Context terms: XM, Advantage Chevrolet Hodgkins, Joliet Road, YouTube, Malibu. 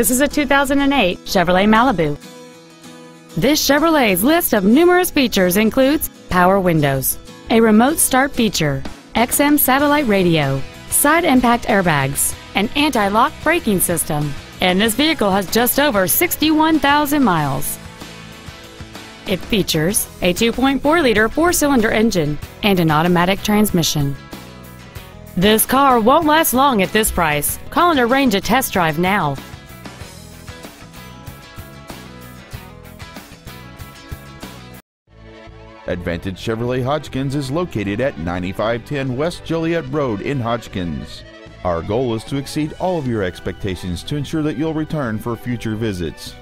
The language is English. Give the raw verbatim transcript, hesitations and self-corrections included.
This is a two thousand eight Chevrolet Malibu. This Chevrolet's list of numerous features includes power windows, a remote start feature, X M satellite radio, side impact airbags, an anti-lock braking system, and this vehicle has just over sixty-one thousand miles. It features a two point four liter four-cylinder engine and an automatic transmission. This car won't last long at this price. Call and arrange a test drive now. Advantage Chevrolet Hodgkins is located at ninety-five ten West Joliet Road in Hodgkins. Our goal is to exceed all of your expectations to ensure that you'll return for future visits.